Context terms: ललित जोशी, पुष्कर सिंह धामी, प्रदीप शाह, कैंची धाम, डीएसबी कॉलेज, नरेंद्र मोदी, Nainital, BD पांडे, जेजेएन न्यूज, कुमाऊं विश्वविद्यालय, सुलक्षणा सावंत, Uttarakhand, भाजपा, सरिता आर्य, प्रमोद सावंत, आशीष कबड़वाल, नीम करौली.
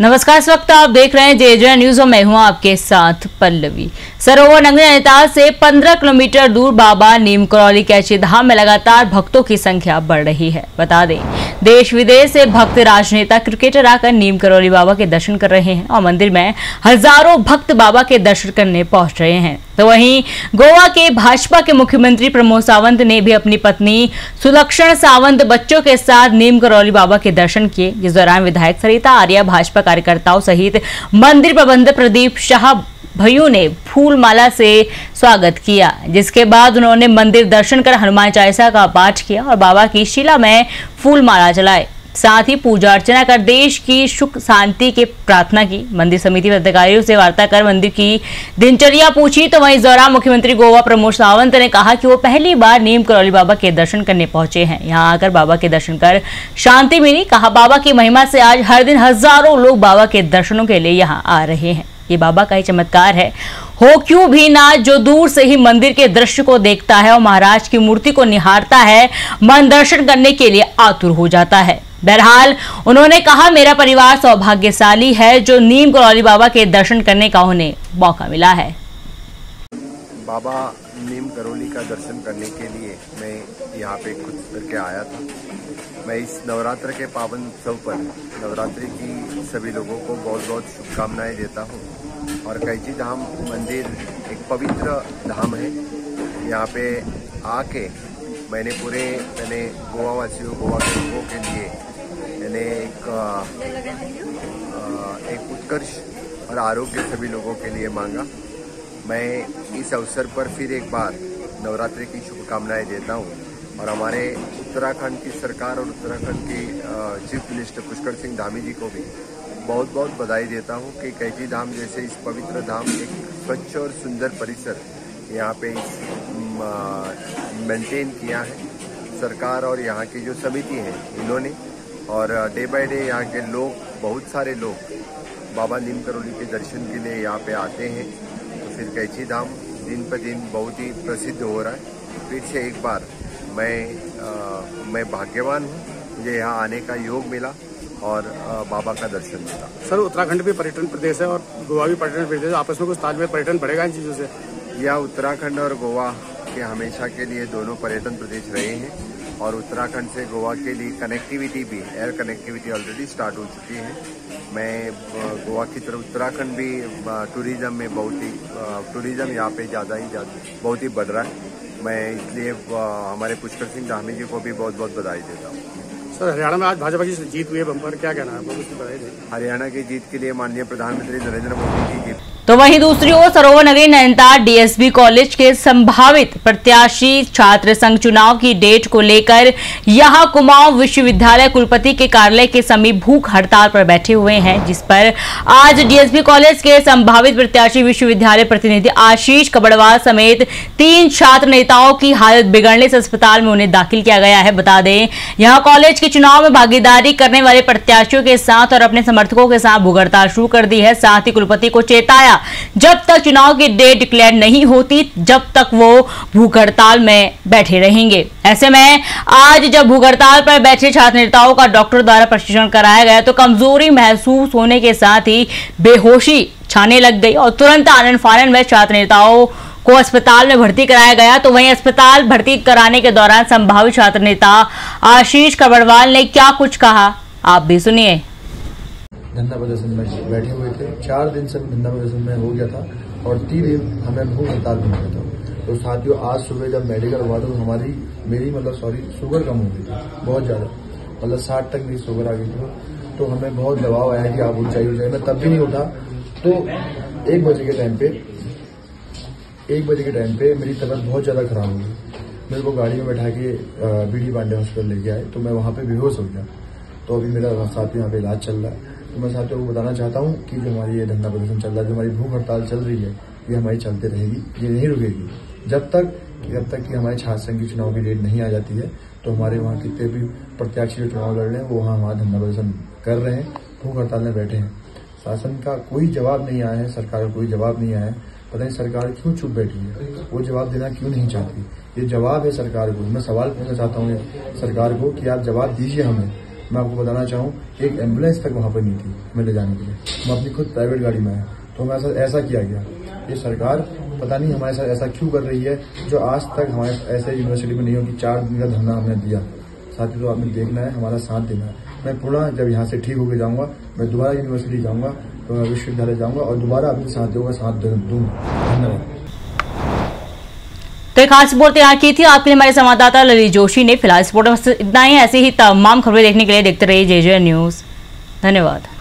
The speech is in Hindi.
नमस्कार, इस वक्त आप देख रहे हैं जेजेएन न्यूज और मैं हूं आपके साथ पल्लवी। सरोवर नगरी नैनीताल से 15 किलोमीटर दूर बाबा नीम करौली कैंची धाम में लगातार भक्तों की संख्या बढ़ रही है। बता दें, देश विदेश से भक्त, राजनेता, क्रिकेटर आकर नीम करौली बाबा के दर्शन कर रहे हैं और मंदिर में हजारों भक्त बाबा के दर्शन करने पहुँच रहे हैं। तो वहीं गोवा के भाजपा के मुख्यमंत्री प्रमोद सावंत ने भी अपनी पत्नी सुलक्षणा सावंत बच्चों के साथ नीम करौली बाबा के दर्शन किए। इस दौरान विधायक सरिता आर्य, भाजपा कार्यकर्ताओं सहित मंदिर प्रबंधक प्रदीप शाह भाइयों ने फूलमाला से स्वागत किया, जिसके बाद उन्होंने मंदिर दर्शन कर हनुमान चालीसा का पाठ किया और बाबा की शिला में फूलमाला चलाए। साथ ही पूजा अर्चना कर देश की सुख शांति की प्रार्थना की। मंदिर समिति पदाधिकारियों से वार्ता कर मंदिर की दिनचर्या पूछी। तो वहीं इस दौरान मुख्यमंत्री गोवा प्रमोद सावंत ने कहा कि वो पहली बार नीम करौली बाबा के दर्शन करने पहुंचे हैं। यहां आकर बाबा के दर्शन कर शांति मिली। कहा, बाबा की महिमा से आज हर दिन हजारों लोग बाबा के दर्शनों के लिए यहाँ आ रहे हैं। ये बाबा का ही चमत्कार है। हो क्यों भी ना, जो दूर से ही मंदिर के दृश्य को देखता है और महाराज की मूर्ति को निहारता है, मन दर्शन करने के लिए आतुर हो जाता है। बहरहाल उन्होंने कहा, मेरा परिवार सौभाग्यशाली है जो नीम करौली बाबा के दर्शन करने का उन्हें मौका मिला है। बाबा नीम करौली का दर्शन करने के लिए मैं यहाँ पे खुद करके आया था। मैं इस नवरात्र के पावन उत्सव पर नवरात्रि की सभी लोगों को बहुत बहुत शुभकामनाएं देता हूँ। और कैंची धाम मंदिर एक पवित्र धाम है। यहाँ पे आके मैंने गोवा वासियों, गोवा के लोगों के लिए एक उत्कर्ष और आरोग्य सभी लोगों के लिए मांगा। मैं इस अवसर पर फिर एक बार नवरात्रि की शुभकामनाएं देता हूं। और हमारे उत्तराखंड की सरकार और उत्तराखंड की चीफ मिनिस्टर पुष्कर सिंह धामी जी को भी बहुत बहुत बधाई देता हूं कि कैंची धाम जैसे इस पवित्र धाम, एक स्वच्छ और सुंदर परिसर यहाँ पे मेंटेन किया है सरकार और यहाँ की जो समिति है इन्होंने। और डे बाय डे यहाँ के लोग, बहुत सारे लोग बाबा नीम करौली के दर्शन के लिए यहाँ पे आते हैं। तो फिर कैंची धाम दिन पर दिन बहुत ही प्रसिद्ध हो रहा है। फिर से एक बार मैं भाग्यवान हूँ, मुझे यहाँ आने का योग मिला और बाबा का दर्शन मिला। सर, उत्तराखंड भी पर्यटन प्रदेश है और गोवा भी पर्यटन प्रदेश है, आपस में कुछ तालमेल, पर्यटन बढ़ेगा इन चीज़ों से? यह उत्तराखंड और गोवा के हमेशा के लिए दोनों पर्यटन प्रदेश रहे हैं। और उत्तराखंड से गोवा के लिए कनेक्टिविटी भी, एयर कनेक्टिविटी ऑलरेडी स्टार्ट हो चुकी है। मैं गोवा की तरफ, उत्तराखंड भी टूरिज्म में बहुत ही, टूरिज्म यहाँ पे बहुत ही बढ़ रहा है। मैं इसलिए हमारे पुष्कर सिंह धामी जी को भी बहुत बहुत बधाई देता हूँ। सर, हरियाणा में आज भाजपा की जीत हुई है बम्पर, क्या कहना है? बहुत बधाई दें। हरियाणा की जीत के लिए माननीय प्रधानमंत्री नरेंद्र मोदी की जीत। तो वहीं दूसरी ओर सरोवर नगरी नैनीताल डीएसबी कॉलेज के संभावित प्रत्याशी छात्र संघ चुनाव की डेट को लेकर यहां कुमाऊं विश्वविद्यालय कुलपति के कार्यालय के समीप भूख हड़ताल पर बैठे हुए हैं, जिस पर आज डीएसबी कॉलेज के संभावित प्रत्याशी विश्वविद्यालय प्रतिनिधि आशीष कबड़वाल समेत 3 छात्र नेताओं की हालत बिगड़ने से अस्पताल में उन्हें दाखिल किया गया है। बता दें, यहाँ कॉलेज के चुनाव में भागीदारी करने वाले प्रत्याशियों के साथ और अपने समर्थकों के साथ भूख हड़ताल शुरू कर दी है। साथ ही कुलपति को चेताया, जब तक चुनाव की डेट डिक्लेयर नहीं होती जब तक वो भूख हड़ताल में बैठे रहेंगे। ऐसे में आज जब भूख हड़ताल पर बैठे छात्र नेताओं का डॉक्टर द्वारा प्रशिक्षण कराया गया तो कमजोरी महसूस होने के साथ ही बेहोशी छाने लग गई और तुरंत आनन फानन में छात्र नेताओं को अस्पताल में भर्ती कराया गया। तो वहीं अस्पताल भर्ती कराने के दौरान संभावित छात्र नेता आशीष कबड़वाल ने क्या कुछ कहा, आप भी सुनिए। धंधा प्रदर्शन में बैठे हुए थे, 4 दिन से धंधा प्रदर्शन में हो गया था और 3 दिन हमें भूख हड़ताल में गया था। तो साथियों, आज सुबह जब मेडिकल हुआ तो मेरी शुगर कम हो गई थी, बहुत ज़्यादा, 60 तक मेरी शुगर आ गई थी। तो हमें बहुत दबाव आया कि आप उठ जाइए। मैं तब भी नहीं उठा। तो 1 बजे के टाइम पे मेरी तबीयत बहुत ज़्यादा खराब हो गई। मेरे को गाड़ी में बैठा के BD पांडे हॉस्पिटल लेके आए तो मैं वहाँ पर बेहोश हो गया। तो अभी मेरा साथ यहाँ पे इलाज चल रहा है। तो मैं साथियों को बताना चाहता हूँ कि जो हमारी ये धंधा प्रदर्शन चल रहा है, जो हमारी भूख हड़ताल चल रही है, ये हमारी चलते रहेगी, ये नहीं रुकेगी जब तक कि हमारे छात्र संघ की चुनाव की डेट नहीं आ जाती है। तो हमारे वहाँ कितने भी प्रत्याशी चुनाव लड़ रहे हैं वो वहाँ हमारा धंधा प्रदर्शन कर रहे हैं, भूख हड़ताल में बैठे हैं। शासन का कोई जवाब नहीं आया है, सरकार का कोई जवाब नहीं आया है। पता नहीं सरकार क्यों चुप बैठी है, वो जवाब देना क्यों नहीं चाहती। ये जवाब है सरकार को। मैं सवाल पूछना चाहता हूँ सरकार को कि आप जवाब दीजिए हमें। मैं आपको बताना चाहूँ एक एम्बुलेंस तक वहाँ पर नहीं थी मेरे जाने के लिए, मैं अपनी खुद प्राइवेट गाड़ी में आया, तो हमारे साथ ऐसा किया गया। ये सरकार पता नहीं हमारे साथ ऐसा क्यों कर रही है, जो आज तक हमारे ऐसे यूनिवर्सिटी में नहीं हो कि 4 दिन का धरना हमने दिया। साथ ही तो आपने देखना है, हमारा साथ देना है। मैं पूरा जब यहाँ से ठीक होकर जाऊँगा, मैं दोबारा यूनिवर्सिटी जाऊँगा, तो विश्वविद्यालय जाऊँगा और दोबारा अपने साथ दूंगा, साथ दूंगा। धन्यवाद। तो खास रिपोर्ट तैयार की थी आपके लिए हमारे संवाददाता ललित जोशी ने। फिलहाल इस रिपोर्ट में इतना ही। ऐसे ही तमाम खबरें देखने के लिए देखते रहिए जेजेएन न्यूज़। धन्यवाद।